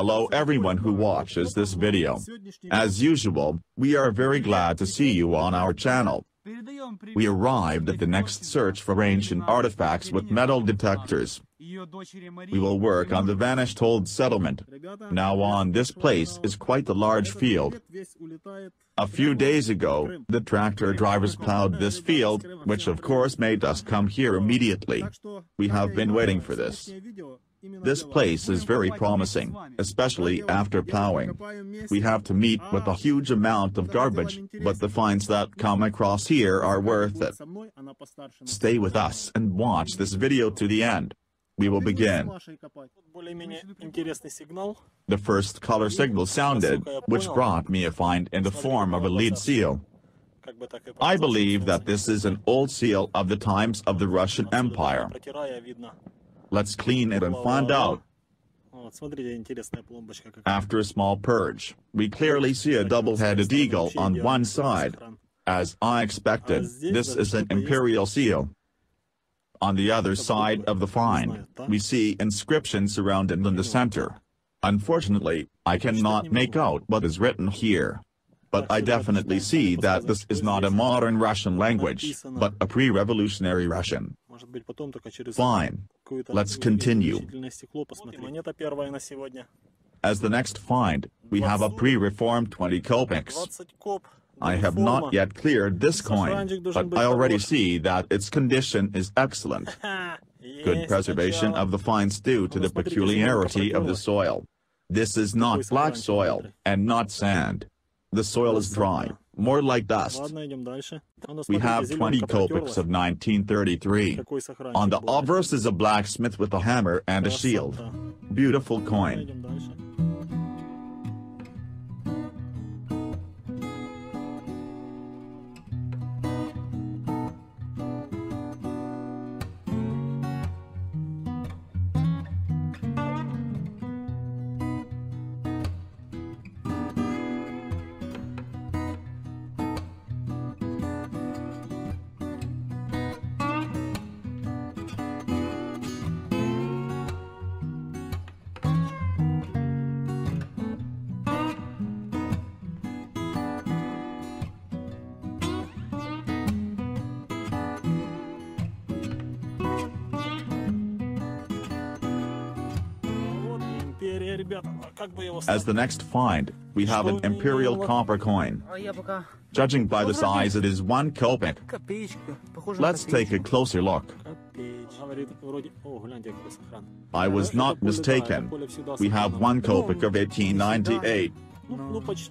hello everyone who watches this video. As usual, we are very glad to see you on our channel. We arrived at the next search for ancient artifacts with metal detectors. We will work on the vanished old settlement. Now on this place is quite a large field. A few days ago, the tractor drivers plowed this field, which of course made us come here immediately. We have been waiting for this. This place is very promising, especially after plowing. We have to meet with a huge amount of garbage, but the finds that come across here are worth it. Stay with us and watch this video to the end. We will begin. The first color signal sounded, which brought me a find in the form of a lead seal. I believe that this is an old seal of the times of the Russian Empire. Let's clean it and find out. After a small purge, we clearly see a double-headed eagle on one side. As I expected, this is an imperial seal. On the other side of the find, we see inscriptions surrounded in the center. Unfortunately, I cannot make out what is written here. But I definitely see that this is not a modern Russian language, but a pre-revolutionary Russian. Fine. Let's continue. As the next find, we have a pre-reformed 20 kopecks. I have not yet cleared this coin, but I already see that its condition is excellent. Good preservation of the finds due to the peculiarity of the soil. This is not black soil, and not sand. The soil is dry, more like dust. We have 20 kopecks of 1933. On the obverse is a blacksmith with a hammer and a shield. Beautiful coin. As the next find, we have an imperial copper coin. Judging by the size, it is 1 kopek. Let's take a closer look. I was not mistaken. We have 1 kopek of 1898.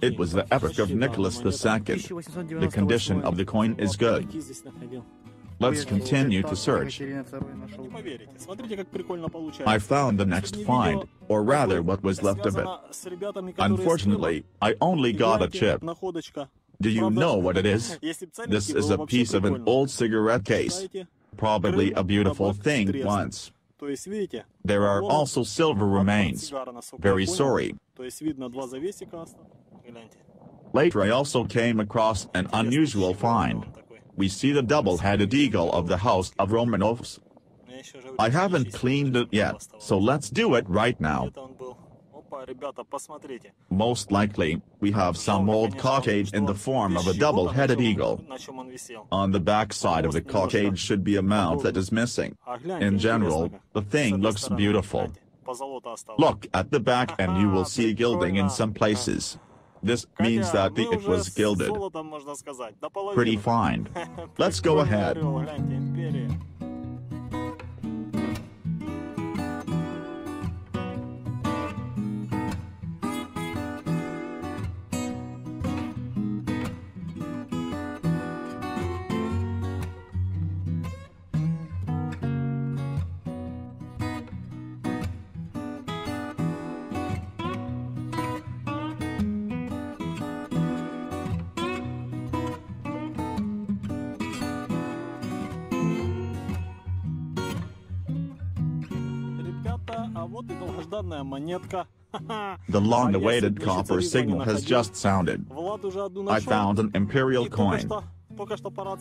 It was the epoch of Nicholas II. The condition of the coin is good. Let's continue to search. I found the next find, or rather what was left of it. Unfortunately, I only got a chip. Do you know what it is? This is a piece of an old cigarette case. Probably a beautiful thing once. There are also silver remains. Very sorry. Later I also came across an unusual find. We see the double-headed eagle of the House of Romanovs. I haven't cleaned it yet, so let's do it right now. Most likely, we have some old cockade in the form of a double-headed eagle. On the back side of the cockade should be a mouth that is missing. In general, the thing looks beautiful. Look at the back and you will see gilding in some places. This means that it was gilded. Pretty fine. Let's go ahead. The long-awaited copper signal has just sounded. I found an imperial coin.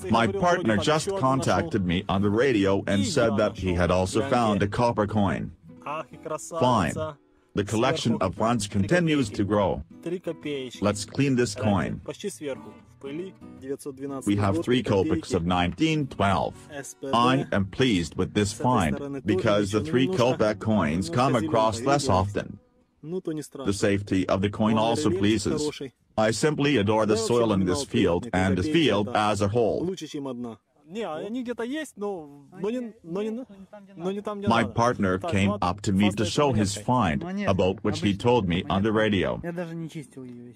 My partner just contacted me on the radio and said that he had also found a copper coin. Fine. The collection of funds continues to grow. Let's clean this coin. We have 3 kopecks of 1912. I am pleased with this find, because the 3 kopec coins come across less often. The safety of the coin also pleases. I simply adore the soil in this field and the field as a whole. My partner came up to me to show his find, about which he told me on the radio.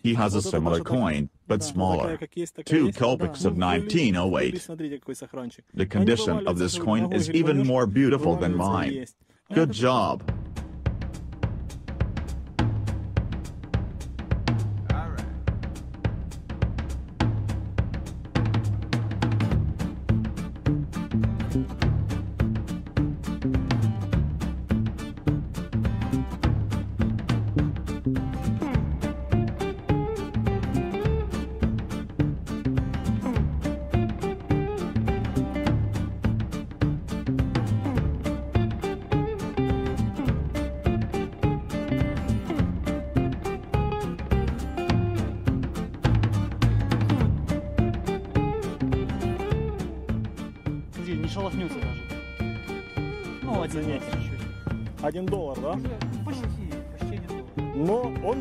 He has a similar coin, but smaller. 2 kopecks of 1908. The condition of this coin is even more beautiful than mine. Good job.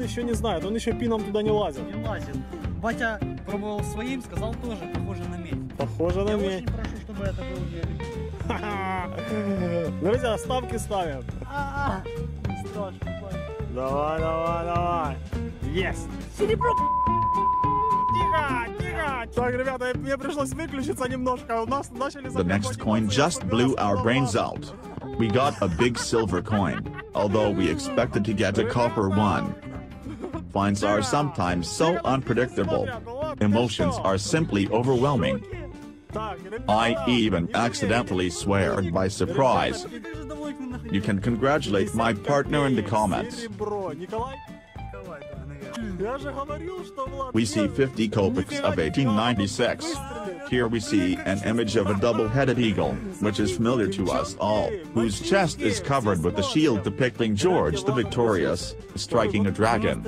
Еще не знает, он еще пином туда не лазил. Не лазил. Батя пробовал своим, сказал тоже, похоже на медь. Похоже на медь. Я очень прошу, чтобы это был медь. Друзья, ставки ставим. Давай, давай, давай. Есть. Серебро. Тихо, тихо. Так, ребята, мне пришлось выключиться немножко. У нас начали The next coin just blew our brains out. We got a big silver coin, although we expected to get a copper one. Finds are sometimes so unpredictable. Emotions are simply overwhelming. I even accidentally swear by surprise. You can congratulate my partner in the comments. We see 50 kopecks of 1896. Here we see an image of a double-headed eagle, which is familiar to us all, whose chest is covered with a shield depicting George the Victorious, striking a dragon.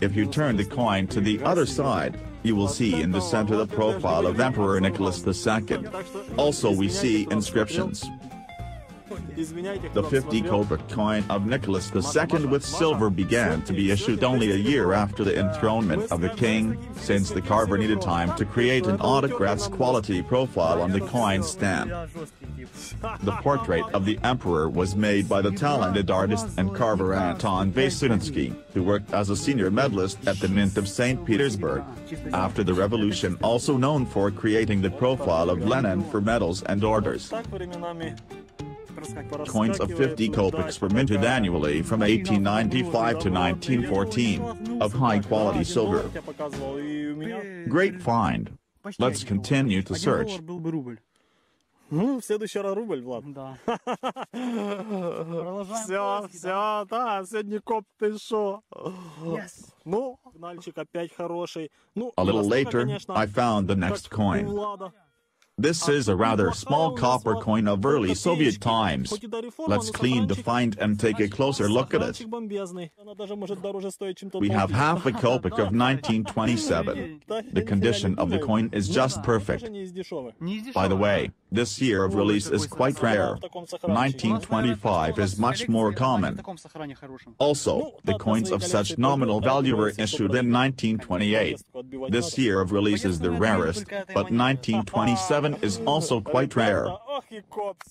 If you turn the coin to the other side, you will see in the center the profile of Emperor Nicholas II. Also we see inscriptions. The 50 kopec coin of Nicholas II with silver began to be issued only a year after the enthronement of the king, since the carver needed time to create an autocrat's quality profile on the coin stamp. The portrait of the emperor was made by the talented artist and carver Anton Vasyutinsky, who worked as a senior medalist at the Mint of St. Petersburg. After the revolution, also known for creating the profile of Lenin for medals and orders. Coins of 50 kopecks were minted annually from 1895 to 1914, of high-quality silver. Great find. Let's continue to search. A little later, I found the next coin. This is a rather small copper coin of early Soviet times. Let's clean the find and take a closer look at it. We have half a kopec of 1927. The condition of the coin is just perfect. By the way, this year of release is quite rare. 1925 is much more common. Also, the coins of such nominal value were issued in 1928. This year of release is the rarest, but 1927 is also quite rare.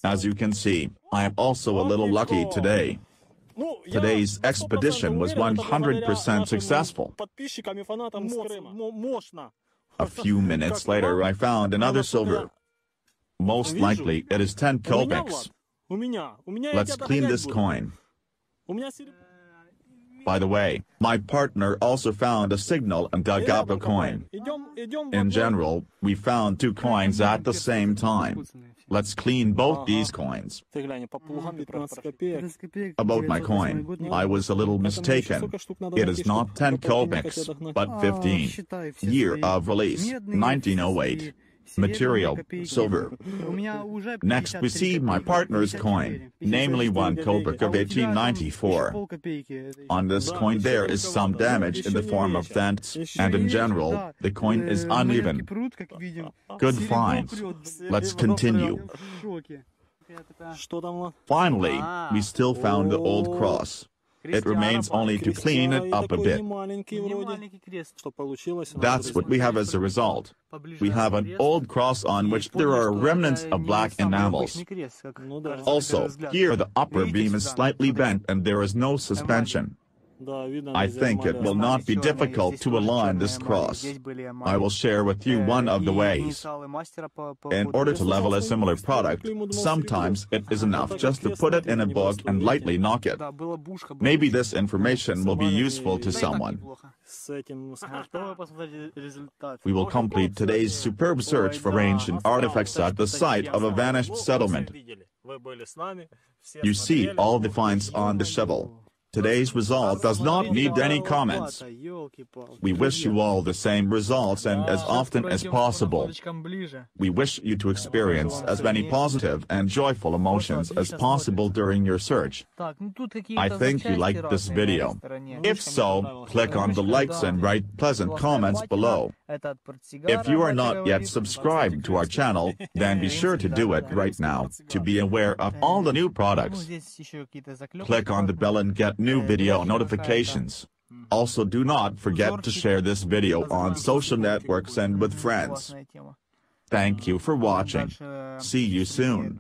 As you can see, I am also a little lucky today. Today's expedition was 100% successful. A few minutes later I found another silver. Most likely it is 10 kopecks. Let's clean this coin. By the way, my partner also found a signal and dug up a coin. In general, we found 2 coins at the same time. Let's clean both these coins. About my coin, I was a little mistaken. It is not 10 kopecks, but 15. Year of release, 1908. material, silver. Next we see my partner's coin, namely 1 kopeck of 1894. On this coin there is some damage in the form of dents, and in general, the coin is uneven. Good finds. Let's continue. Finally, we still found the old cross. It remains only to clean it up a bit. That's what we have as a result. We have an old cross on which there are remnants of black enamels. Also, here the upper beam is slightly bent and there is no suspension. I think it will not be difficult to align this cross. I will share with you one of the ways. In order to level a similar product, sometimes it is enough just to put it in a book and lightly knock it. Maybe this information will be useful to someone. We will complete today's superb search for ancient artifacts at the site of a vanished settlement. You see all the finds on the shovel. Today's result does not need any comments. We wish you all the same results and as often as possible. We wish you to experience as many positive and joyful emotions as possible during your search. I think you liked this video. If so, click on the likes and write pleasant comments below. If you are not yet subscribed to our channel, then be sure to do it right now to be aware of all the new products. Click on the bell and get new video notifications. Also, do not forget to share this video on social networks and with friends. Thank you for watching. See you soon.